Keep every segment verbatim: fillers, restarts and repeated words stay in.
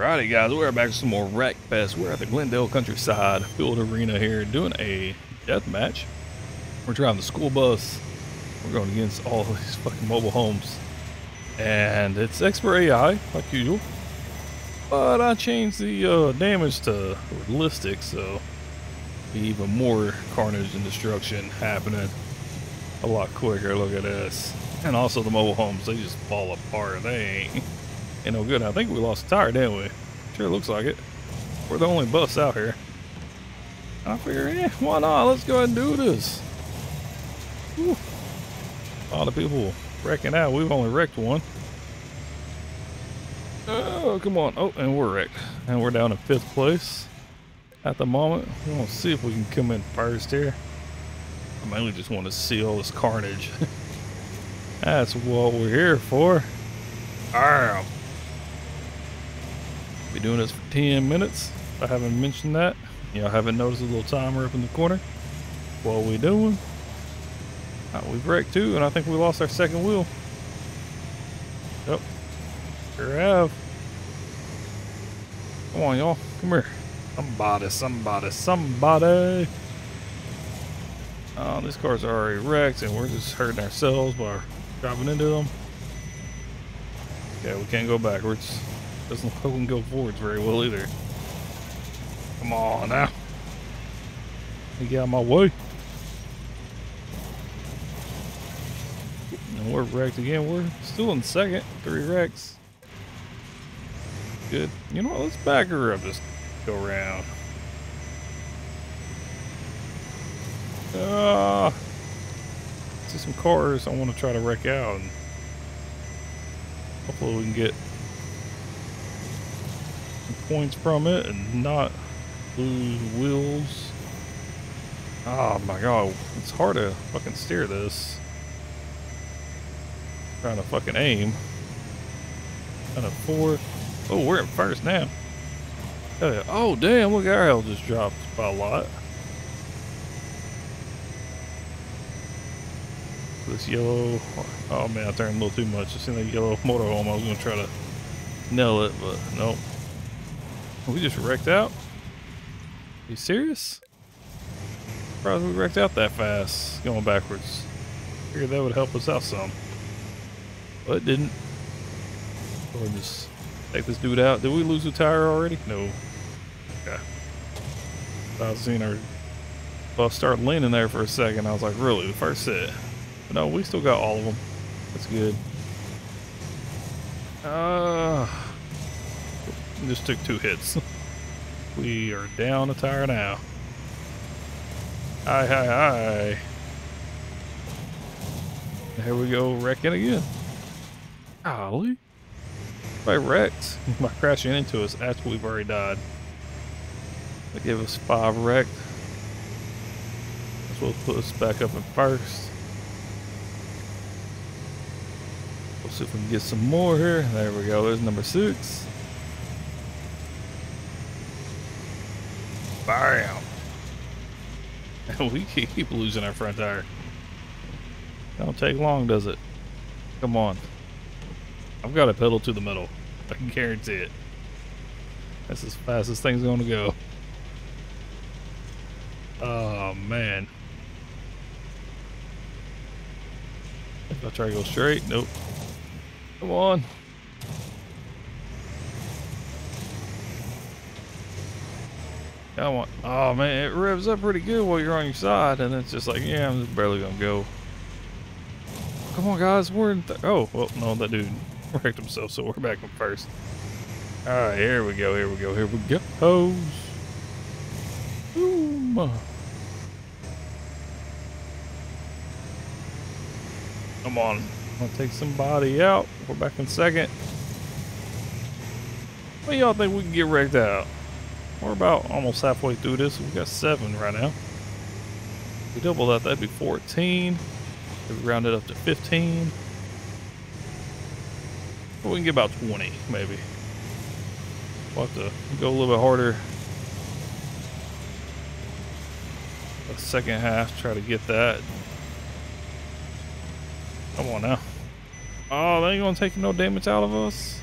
Alrighty guys, we're back with some more Wreckfest. We're at the Glendale Countryside Build Arena here doing a death match. We're driving the school bus. We're going against all of these fucking mobile homes. And it's expert A I, like usual. But I changed the uh, damage to realistic, so even more carnage and destruction happening a lot quicker. Look at this. And also the mobile homes, they just fall apart. They ain't. Ain't no good. I think we lost a tire, didn't we? Sure looks like it. We're the only bus out here. I figure, eh, why not? Let's go ahead and do this. Whew. A lot of people wrecking out. We've only wrecked one. Oh, come on. Oh, and we're wrecked. And we're down in fifth place at the moment. We're going to see if we can come in first here. I mainly just want to see all this carnage. That's what we're here for. Arrgh. Be doing this for ten minutes. I haven't mentioned that. You know, I haven't noticed a little timer up in the corner. What are we doing? Right, we wrecked two, and I think we lost our second wheel. Yep. Sure have. Come on, y'all. Come here. Somebody, somebody, somebody. Oh, these cars are already wrecked, and we're just hurting ourselves by driving into them. Okay, we can't go backwards. Doesn't look like we can go forwards very well either. Come on now. Get out of my way. And we're wrecked again. We're still in second. Three wrecks. Good. You know what? Let's back her up this go round. Uh, see some cars I want to try to wreck out. And hopefully we can get some points from it and not lose wheels. Oh my god, it's hard to fucking steer this. Trying to fucking aim. Trying to four. Oh, we're in first now. Hell yeah. Oh damn, look, our hell just dropped by a lot. This yellow, oh man, I turned a little too much. I seen that yellow motorhome. I was gonna try to nail it, but nope. We just wrecked out. Are you serious? Surprised we wrecked out that fast going backwards. Figured that would help us out some, but it didn't. We'll just take this dude out. Did we lose a tire already? No. Okay. I seen our bus start leaning there for a second. I was like, really? The first hit. No, we still got all of them. That's good. Uh, just took two hits. We are down a tire now. Hi, hi, hi. There we go, wrecking again. Golly. I wrecked by crashing into us after we've already died. They gave us five wrecked. That's what put us back up in first. Let's see if we can get some more here. There we go. There's number six. Bam. And we keep losing our front tire. Don't take long, does it? Come on. I've got a pedal to the metal. I can guarantee it. That's as fast as thing's going to go. Oh, man. I'll try to go straight. Nope. Come on. Come on. Oh man, it revs up pretty good while you're on your side, and it's just like, yeah, I'm just barely gonna go. Come on, guys, we're in. Th oh, well, no, that dude wrecked himself, so we're back in first. All right, here we go. Here we go. Here we go. Hose. Boom. Come on. I'll take somebody out. We're back in second. What do y'all think we can get wrecked out? We're about almost halfway through this. We got seven right now. If we double that, that'd be fourteen. If we round it up to fifteen. Well, we can get about twenty, maybe. We'll have to go a little bit harder. The second half, try to get that. Come on now. Oh, they ain't gonna take no damage out of us.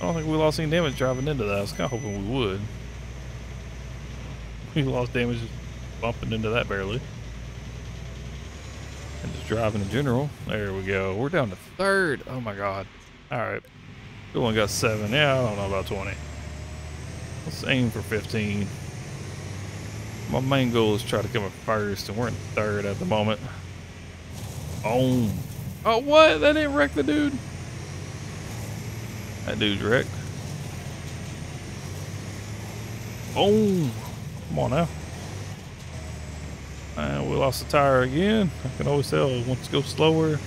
I don't think we lost any damage driving into that. I was kind of hoping we would. We lost damage just bumping into that barely. And just driving in general. There we go. We're down to third. Oh my God. All right. Good one, got seven. Yeah, I don't know about twenty. Let's aim for fifteen. My main goal is try to come in first, and we're in third at the moment. Boom. Oh, what? That didn't wreck the dude. That dude's wrecked. Boom. Come on now. And we lost the tire again. I can always tell. Once go slower,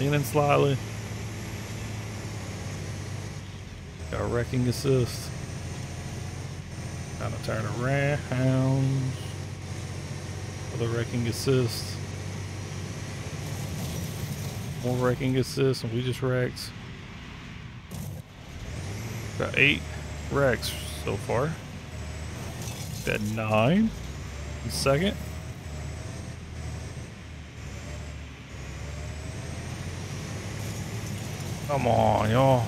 lean in slightly. Got a wrecking assist. Kind of turn around for the wrecking assist. More wrecking assist, and we just wrecked. Got eight wrecks so far. Got nine in second. Come on, y'all.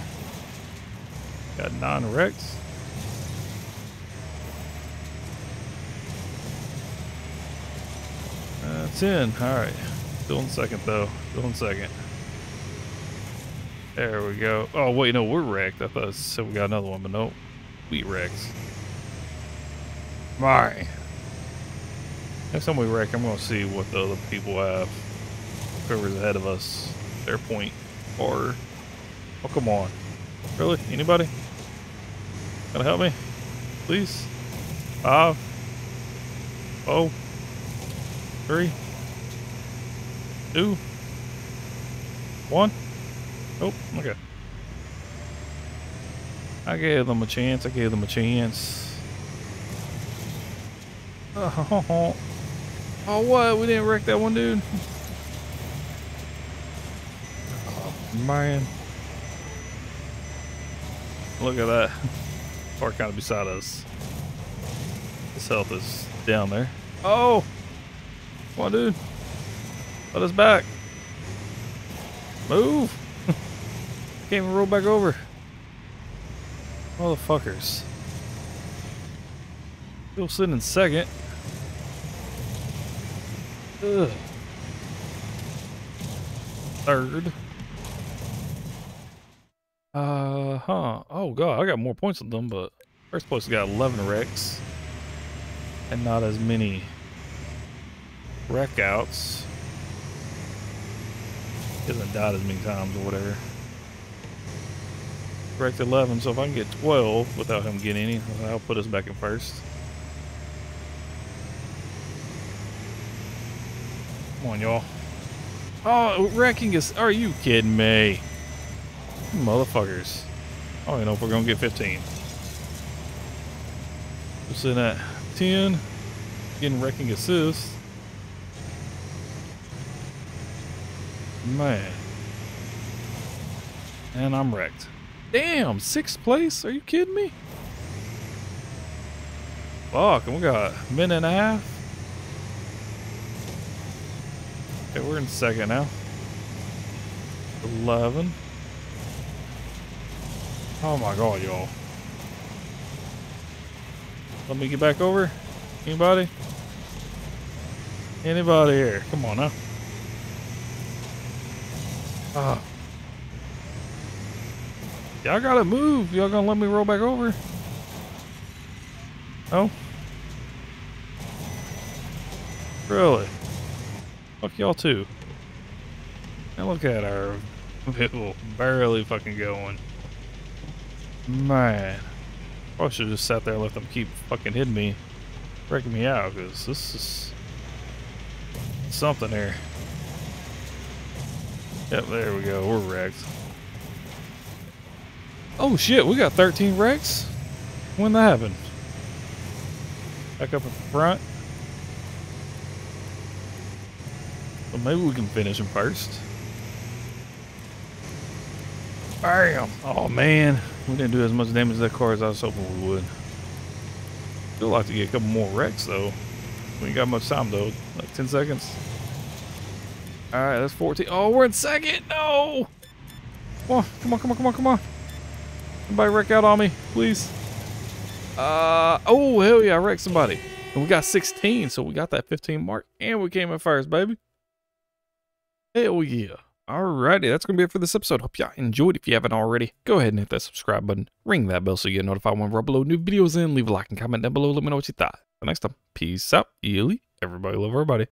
Got nine wrecks. Uh, ten. All right. Still in second, though. Still in second. There we go. Oh, wait. No, we're wrecked. I thought it said we got another one, but nope. We wrecked. All right. Next time we wreck, I'm going to see what the other people have. Whoever's ahead of us, their point. Or. Oh, come on. Really? Anybody? Gotta help me? Please? Five. Oh. Three. Two. One. Oh, okay. I gave them a chance. I gave them a chance. Oh, oh what? We didn't wreck that one dude? Oh, man. Look at that. Car kind of beside us. His health is down there. Oh! Come on, dude. Let us back. Move! Can't even roll back over. Motherfuckers. Still sitting in second. Ugh. Third. Uh huh. Oh God, I got more points than them, but first place got eleven wrecks and not as many wreck outs. He hasn't died as many times or whatever. Wrecked eleven, so if I can get twelve without him getting any, that'll put us back in first. Come on, y'all. Oh, wrecking us. Are you kidding me? Motherfuckers. I don't even know if we're going to get fifteen. We're sitting at ten. Getting wrecking assist. Man. And I'm wrecked. Damn, sixth place? Are you kidding me? Fuck, and we got a minute and a half. Okay, we're in second now. eleven. Oh my God, y'all. Let me get back over. Anybody? Anybody here? Come on now. Ah. Y'all gotta move. Y'all gonna let me roll back over? Oh? Really? Fuck y'all too. Now look at our vehicle barely fucking going. Man, I should have just sat there and let them keep fucking hitting me, wrecking me out, because this is something here. Yep, there we go, we're wrecked. Oh shit, we got thirteen wrecks? When that happened? Back up in front. Well, maybe we can finish him first. Bam! Oh man. We didn't do as much damage to that car as I was hoping we would. Still like to get a couple more wrecks though. We ain't got much time though. Like ten seconds. Alright, that's fourteen. Oh, we're in second! No! Come on, come on, come on, come on, come on. Somebody wreck out on me, please. Uh, oh, hell yeah, I wrecked somebody. And we got sixteen, so we got that fifteen mark. And we came in first, baby. Hell yeah. Alrighty, that's going to be it for this episode. Hope y'all enjoyed. If you haven't already, go ahead and hit that subscribe button. Ring that bell so you get notified whenever I upload new videos in. Leave a like and comment down below. Let me know what you thought. Till next time, peace out. Yelly. Everybody love everybody.